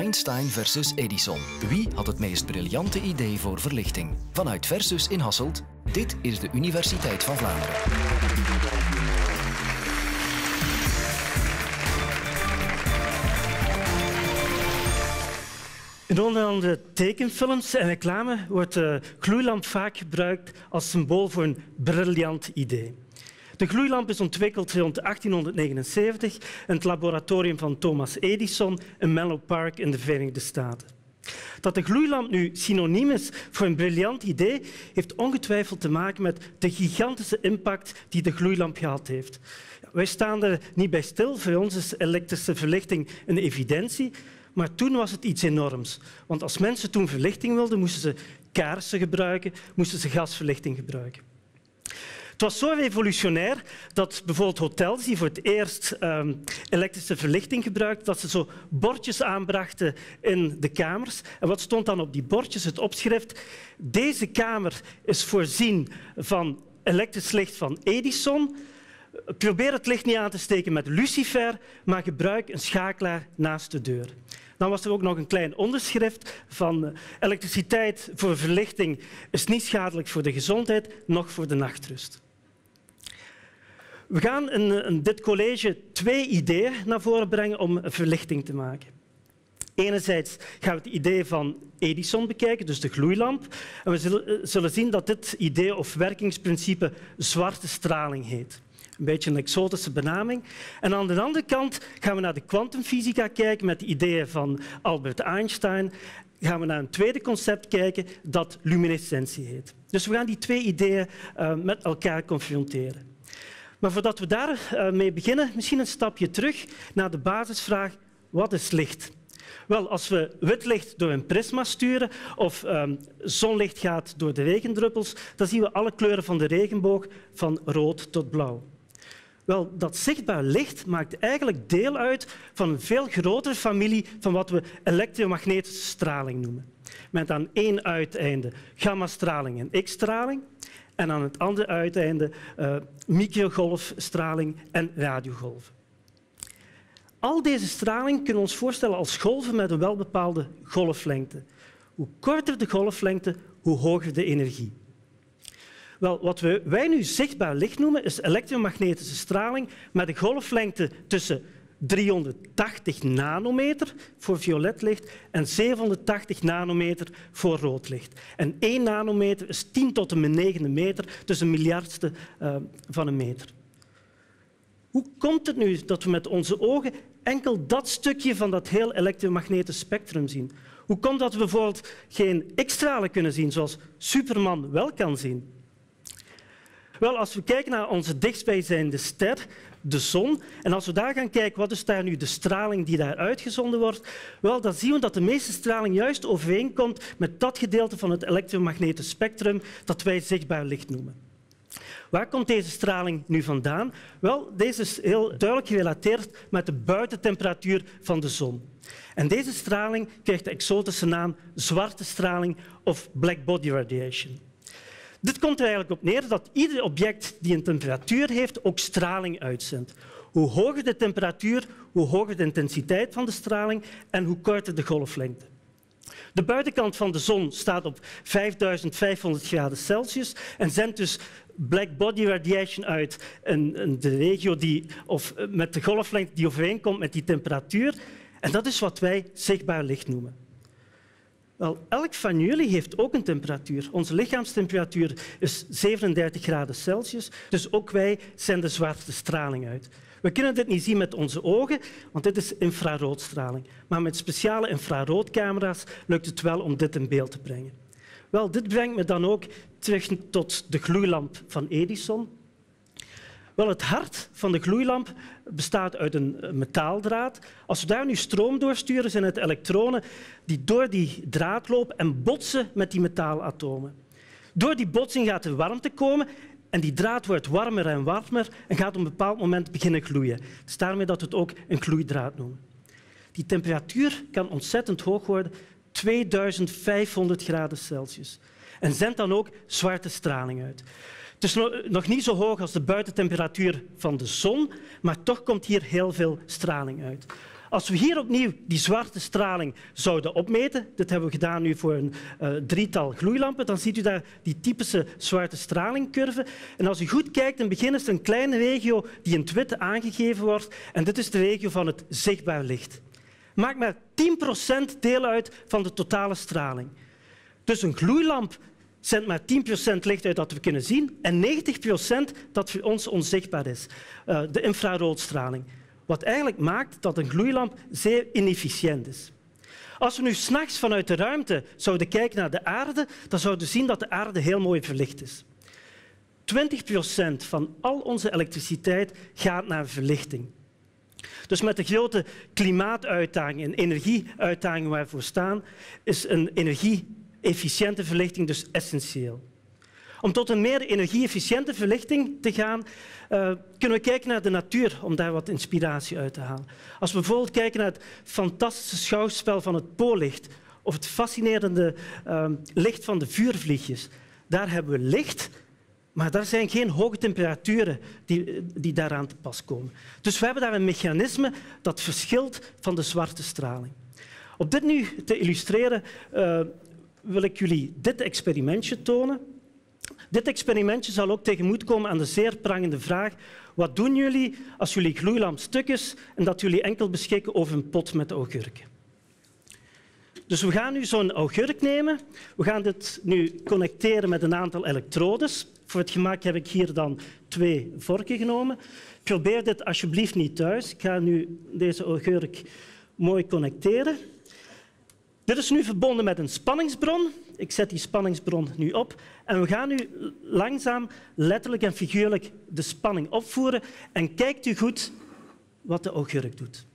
Einstein versus Edison. Wie had het meest briljante idee voor verlichting? Vanuit Versus in Hasselt, dit is de Universiteit van Vlaanderen. In onderhande tekenfilms en reclame wordt de gloeilamp vaak gebruikt als symbool voor een briljant idee. De gloeilamp is ontwikkeld rond 1879 in het laboratorium van Thomas Edison in Menlo Park in de Verenigde Staten. Dat de gloeilamp nu synoniem is voor een briljant idee, heeft ongetwijfeld te maken met de gigantische impact die de gloeilamp gehad heeft. Wij staan er niet bij stil, voor ons is elektrische verlichting een evidentie, maar toen was het iets enorms. Want als mensen toen verlichting wilden, moesten ze kaarsen gebruiken, moesten ze gasverlichting gebruiken. Het was zo revolutionair dat bijvoorbeeld hotels die voor het eerst elektrische verlichting gebruikten, dat ze zo bordjes aanbrachten in de kamers. En wat stond dan op die bordjes? Het opschrift: deze kamer is voorzien van elektrisch licht van Edison. Probeer het licht niet aan te steken met lucifer, maar gebruik een schakelaar naast de deur. Dan was er ook nog een klein onderschrift van: elektriciteit voor verlichting is niet schadelijk voor de gezondheid, noch voor de nachtrust. We gaan in dit college twee ideeën naar voren brengen om verlichting te maken. Enerzijds gaan we het idee van Edison bekijken, dus de gloeilamp. En we zullen zien dat dit idee of werkingsprincipe zwarte straling heet. Een beetje een exotische benaming. En aan de andere kant gaan we naar de kwantumfysica kijken met de ideeën van Albert Einstein. Gaan we naar een tweede concept kijken dat luminescentie heet. Dus we gaan die twee ideeën met elkaar confronteren. Maar voordat we daarmee beginnen, misschien een stapje terug naar de basisvraag: wat is licht? Wel, als we wit licht door een prisma sturen of zonlicht gaat door de regendruppels, dan zien we alle kleuren van de regenboog, van rood tot blauw. Wel, dat zichtbaar licht maakt eigenlijk deel uit van een veel grotere familie van wat we elektromagnetische straling noemen. Met aan één uiteinde gammastraling en X-straling en aan het andere uiteinde microgolfstraling en radiogolven. Al deze straling kunnen we ons voorstellen als golven met een welbepaalde golflengte. Hoe korter de golflengte, hoe hoger de energie. Wel, wat wij nu zichtbaar licht noemen, is elektromagnetische straling met een golflengte tussen 380 nanometer voor violet licht en 780 nanometer voor rood licht. En 1 nanometer is 10 tot de negende meter, dus een miljardste van een meter. Hoe komt het nu dat we met onze ogen enkel dat stukje van dat heel elektromagnetisch spectrum zien? Hoe komt dat we bijvoorbeeld geen X-stralen kunnen zien, zoals Superman wel kan zien? Wel, als we kijken naar onze dichtstbijzijnde ster, de zon, en als we daar gaan kijken wat is daar nu de straling die daar uitgezonden wordt, wel, dan zien we dat de meeste straling juist overeenkomt met dat gedeelte van het elektromagnetisch spectrum dat wij zichtbaar licht noemen. Waar komt deze straling nu vandaan? Wel, deze is heel duidelijk gerelateerd met de buitentemperatuur van de zon. En deze straling krijgt de exotische naam zwarte straling of black body radiation. Dit komt er eigenlijk op neer dat ieder object die een temperatuur heeft ook straling uitzendt. Hoe hoger de temperatuur, hoe hoger de intensiteit van de straling en hoe korter de golflengte. De buitenkant van de zon staat op 5500 graden Celsius en zendt dus black body radiation uit in de regio met de golflengte die overeenkomt met die temperatuur. En dat is wat wij zichtbaar licht noemen. Wel, elk van jullie heeft ook een temperatuur. Onze lichaamstemperatuur is 37 graden Celsius, dus ook wij zenden zwarte straling uit. We kunnen dit niet zien met onze ogen, want dit is infraroodstraling. Maar met speciale infraroodcamera's lukt het wel om dit in beeld te brengen. Wel, dit brengt me dan ook terug tot de gloeilamp van Edison. Wel, het hart van de gloeilamp bestaat uit een metaaldraad. Als we daar nu stroom doorsturen, zijn het elektronen die door die draad lopen en botsen met die metaalatomen. Door die botsing gaat er warmte komen en die draad wordt warmer en warmer en gaat op een bepaald moment beginnen gloeien. Het is daarmee dat we het ook een gloeidraad noemen. Die temperatuur kan ontzettend hoog worden, 2500 graden Celsius. En zendt dan ook zwarte straling uit. Het is nog niet zo hoog als de buitentemperatuur van de zon, maar toch komt hier heel veel straling uit. Als we hier opnieuw die zwarte straling zouden opmeten, dat hebben we gedaan nu voor een drietal gloeilampen, dan ziet u daar die typische zwarte stralingcurve. En als u goed kijkt, in het begin is er een kleine regio die in het wit aangegeven wordt. En dit is de regio van het zichtbaar licht. Maakt maar 10% deel uit van de totale straling. Dus een gloeilamp zendt maar 10% licht uit dat we kunnen zien en 90% dat voor ons onzichtbaar is, de infraroodstraling. Wat eigenlijk maakt dat een gloeilamp zeer inefficiënt is. Als we nu 's nachts vanuit de ruimte zouden kijken naar de aarde, dan zouden we zien dat de aarde heel mooi verlicht is. 20% van al onze elektriciteit gaat naar verlichting. Dus met de grote klimaatuitdaging en energieuitdaging waar we voor staan, is een energie-efficiënte verlichting dus essentieel. Om tot een meer energie-efficiënte verlichting te gaan, kunnen we kijken naar de natuur om daar wat inspiratie uit te halen. Als we bijvoorbeeld kijken naar het fantastische schouwspel van het poollicht of het fascinerende licht van de vuurvliegjes, daar hebben we licht, maar daar zijn geen hoge temperaturen die daaraan te pas komen. Dus we hebben daar een mechanisme dat verschilt van de zwarte straling. Om dit nu te illustreren wil ik jullie dit experimentje tonen. Dit experimentje zal ook tegemoetkomen aan de zeer prangende vraag: wat doen jullie als jullie gloeilamp stuk is en dat jullie enkel beschikken over een pot met augurken? Dus we gaan nu zo'n augurk nemen. We gaan dit nu connecteren met een aantal elektrodes. Voor het gemak heb ik hier dan 2 vorken genomen. Probeer dit alsjeblieft niet thuis. Ik ga nu deze augurk mooi connecteren. Dit is nu verbonden met een spanningsbron. Ik zet die spanningsbron nu op. En we gaan nu langzaam, letterlijk en figuurlijk, de spanning opvoeren. En kijkt u goed wat de augurk doet.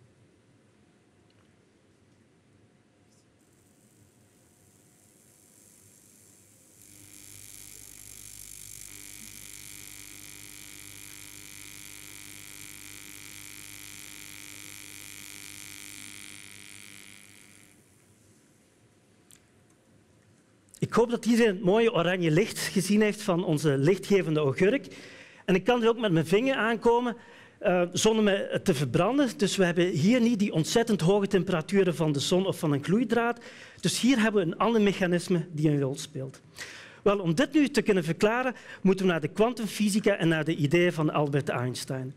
Ik hoop dat iedereen het mooie oranje licht gezien heeft van onze lichtgevende augurk. En ik kan er ook met mijn vinger aankomen zonder me te verbranden. Dus we hebben hier niet die ontzettend hoge temperaturen van de zon of van een gloeidraad. Dus hier hebben we een ander mechanisme die een rol speelt. Wel, om dit nu te kunnen verklaren, moeten we naar de kwantumfysica en naar de ideeën van Albert Einstein.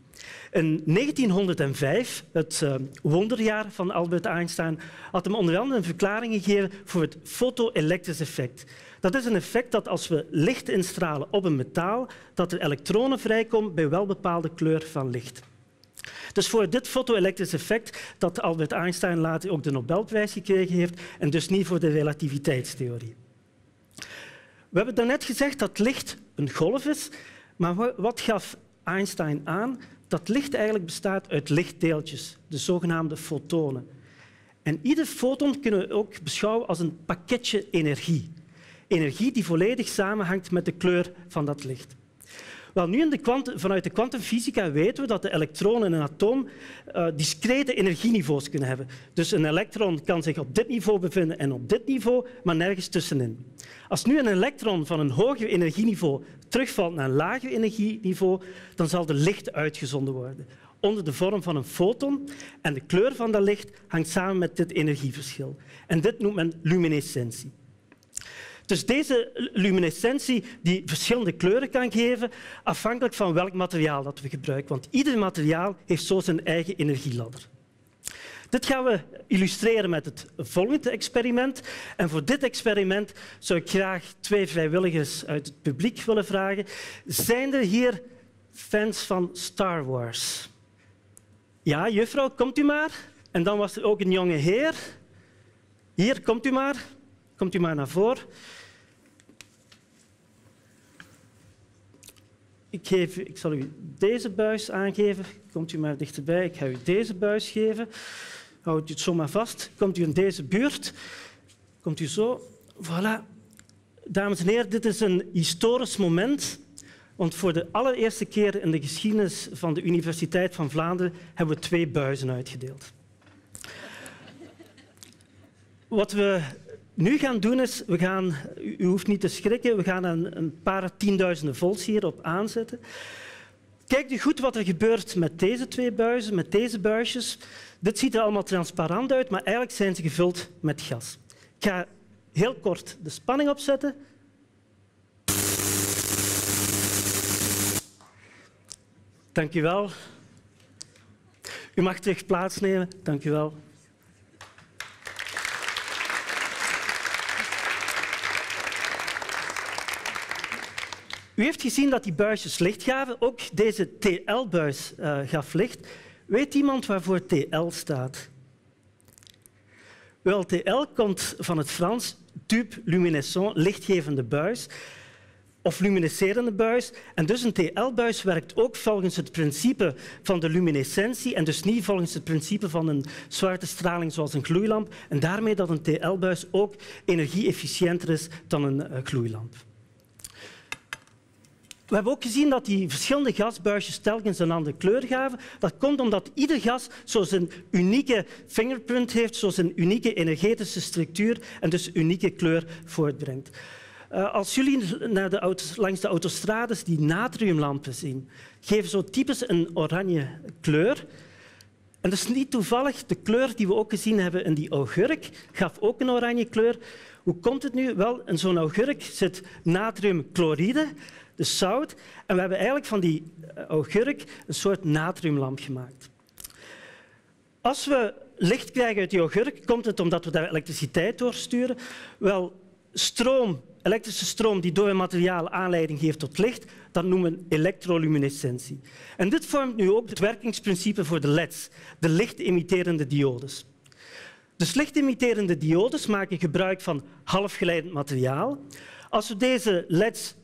In 1905, het wonderjaar van Albert Einstein, had hem onder andere een verklaring gegeven voor het foto-elektrisch effect. Dat is een effect dat als we licht instralen op een metaal, dat er elektronen vrijkomen bij wel bepaalde kleur van licht. Dus voor dit foto-elektrisch effect dat Albert Einstein later ook de Nobelprijs gekregen heeft en dus niet voor de relativiteitstheorie. We hebben daarnet gezegd dat licht een golf is, maar wat gaf Einstein aan? Dat licht eigenlijk bestaat uit lichtdeeltjes, de zogenaamde fotonen. En ieder foton kunnen we ook beschouwen als een pakketje energie. Energie die volledig samenhangt met de kleur van dat licht. Wel, nu vanuit de kwantumfysica weten we dat de elektronen in een atoom discrete energieniveaus kunnen hebben. Dus een elektron kan zich op dit niveau bevinden en op dit niveau, maar nergens tussenin. Als nu een elektron van een hoger energieniveau terugvalt naar een lager energieniveau, dan zal er licht uitgezonden worden, onder de vorm van een foton. En de kleur van dat licht hangt samen met dit energieverschil. En dit noemt men luminescentie. Dus deze luminescentie die verschillende kleuren kan geven, afhankelijk van welk materiaal dat we gebruiken. Want ieder materiaal heeft zo zijn eigen energieladder. Dit gaan we illustreren met het volgende experiment. En voor dit experiment zou ik graag 2 vrijwilligers uit het publiek willen vragen. Zijn er hier fans van Star Wars? Ja, juffrouw, komt u maar. En dan was er ook een jonge heer. Hier, komt u maar. Komt u maar naar voren. Ik zal u deze buis aangeven. Komt u maar dichterbij. Ik ga u deze buis geven. Houdt u het zomaar vast. Komt u in deze buurt. Komt u zo. Voilà. Dames en heren, dit is een historisch moment. Want voor de allereerste keer in de geschiedenis van de Universiteit van Vlaanderen hebben we 2 buizen uitgedeeld. Wat we nu gaan doen is, u hoeft niet te schrikken, we gaan een paar 10.000 volts hierop aanzetten. Kijk nu goed wat er gebeurt met deze twee buizen, met deze buisjes. Dit ziet er allemaal transparant uit, maar eigenlijk zijn ze gevuld met gas. Ik ga heel kort de spanning opzetten. Dank u wel. U mag terug plaatsnemen. Dank u wel. U heeft gezien dat die buisjes licht gaven. Ook deze TL-buis gaf licht. Weet iemand waarvoor TL staat? Wel, TL komt van het Frans tube luminescent, lichtgevende buis of luminescerende buis. En dus een TL-buis werkt ook volgens het principe van de luminescentie en dus niet volgens het principe van een zwarte straling zoals een gloeilamp. En daarmee dat een TL-buis ook energie-efficiënter is dan een gloeilamp. We hebben ook gezien dat die verschillende gasbuisjes telkens een andere kleur gaven. Dat komt omdat ieder gas zo zijn unieke fingerprint heeft, zo zijn unieke energetische structuur en dus unieke kleur voortbrengt. Als jullie naar langs de autostrades die natriumlampen zien, geven zo typisch een oranje kleur. En dat is niet toevallig. De kleur die we ook gezien hebben in die augurk gaf ook een oranje kleur. Hoe komt het nu? Wel, in zo'n augurk zit natriumchloride, dus zout. En we hebben eigenlijk van die augurk een soort natriumlamp gemaakt. Als we licht krijgen uit die augurk, komt het omdat we daar elektriciteit doorsturen. Wel, elektrische stroom die door een materiaal aanleiding geeft tot licht, dat noemen we elektroluminescentie. En dit vormt nu ook het werkingsprincipe voor de LED's, de licht-emitterende diodes. Dus licht-emitterende diodes maken gebruik van halfgeleidend materiaal. Als we deze LED's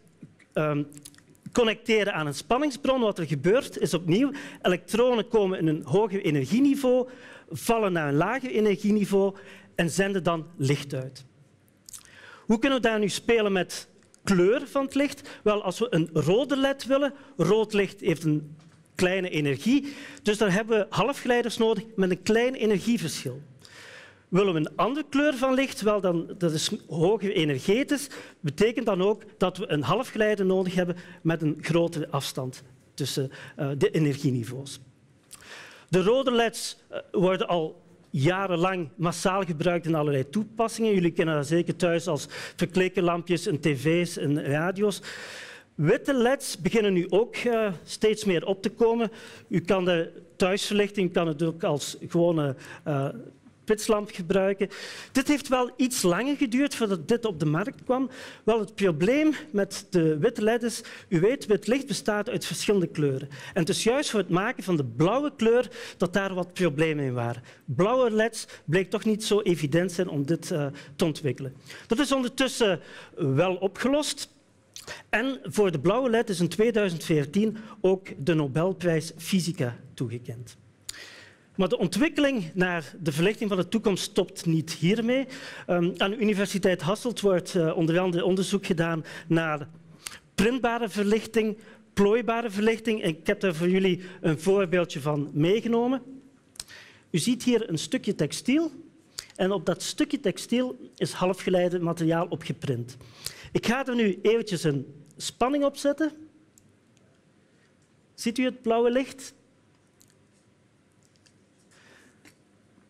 connecteren aan een spanningsbron, wat er gebeurt, is opnieuw elektronen komen in een hoger energieniveau, vallen naar een lager energieniveau en zenden dan licht uit. Hoe kunnen we daar nu spelen met kleur van het licht? Wel, als we een rode LED willen, rood licht heeft een kleine energie, dus daar hebben we halfgeleiders nodig met een klein energieverschil. Willen we een andere kleur van licht? Wel, dat is hoger energetisch. Dat betekent dan ook dat we een halfgeleider nodig hebben met een grotere afstand tussen de energieniveaus. De rode LED's worden al jarenlang massaal gebruikt in allerlei toepassingen. Jullie kennen dat zeker thuis als verklekerlampjes en tv's en radio's. Witte LED's beginnen nu ook steeds meer op te komen. U kan de thuisverlichting kan het ook als gewone pitslamp gebruiken. Dit heeft wel iets langer geduurd voordat dit op de markt kwam. Wel, het probleem met de witte LED is, u weet, wit licht bestaat uit verschillende kleuren. En het is juist voor het maken van de blauwe kleur dat daar wat problemen in waren. Blauwe LED's bleek toch niet zo evident zijn om dit te ontwikkelen. Dat is ondertussen wel opgelost. En voor de blauwe LED is in 2014 ook de Nobelprijs Fysica toegekend. Maar de ontwikkeling naar de verlichting van de toekomst stopt niet hiermee. Aan de Universiteit Hasselt wordt onder andere onderzoek gedaan naar printbare verlichting, plooibare verlichting. Ik heb daar voor jullie een voorbeeldje van meegenomen. U ziet hier een stukje textiel. En op dat stukje textiel is halfgeleidend materiaal opgeprint. Ik ga er nu eventjes een spanning op zetten. Ziet u het blauwe licht?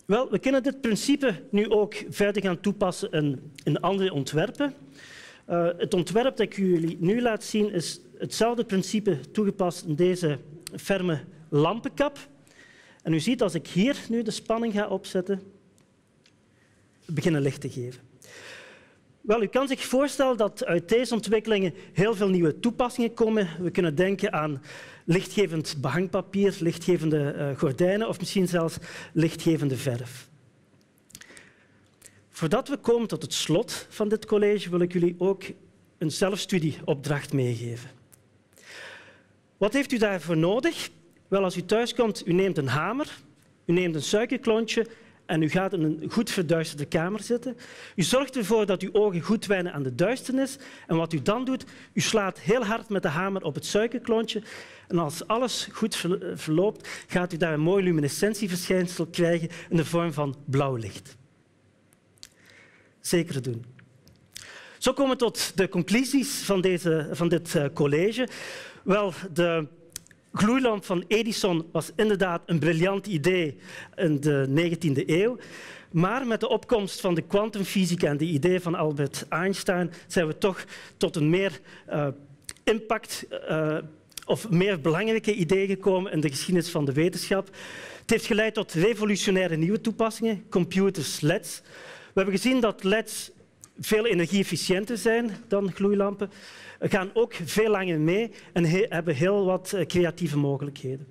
Wel, we kunnen dit principe nu ook verder gaan toepassen in andere ontwerpen. Het ontwerp dat ik jullie nu laat zien is hetzelfde principe toegepast in deze ferme lampenkap. En u ziet, als ik hier nu de spanning ga opzetten, beginnen licht te geven. Wel, u kan zich voorstellen dat uit deze ontwikkelingen heel veel nieuwe toepassingen komen. We kunnen denken aan lichtgevend behangpapier, lichtgevende gordijnen of misschien zelfs lichtgevende verf. Voordat we komen tot het slot van dit college, wil ik jullie ook een zelfstudieopdracht meegeven. Wat heeft u daarvoor nodig? Wel, als u thuiskomt, u neemt een hamer, u neemt een suikerklontje en u gaat in een goed verduisterde kamer zitten. U zorgt ervoor dat uw ogen goed wennen aan de duisternis. En wat u dan doet, u slaat heel hard met de hamer op het suikerklontje. En als alles goed verloopt, gaat u daar een mooi luminescentieverschijnsel krijgen in de vorm van blauw licht. Zeker doen. Zo komen we tot de conclusies van dit college. Wel, de gloeilamp van Edison was inderdaad een briljant idee in de 19e eeuw. Maar met de opkomst van de kwantumfysica en de ideeën van Albert Einstein zijn we toch tot een meer meer belangrijke ideeën gekomen in de geschiedenis van de wetenschap. Het heeft geleid tot revolutionaire nieuwe toepassingen, computers, LEDs. We hebben gezien dat LEDs veel energie-efficiënter zijn dan gloeilampen, gaan ook veel langer mee en hebben heel wat creatieve mogelijkheden.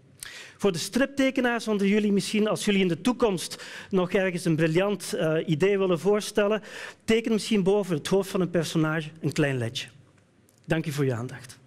Voor de striptekenaars onder jullie misschien, als jullie in de toekomst nog ergens een briljant idee willen voorstellen, teken misschien boven het hoofd van een personage een klein ledje. Dank u voor uw aandacht.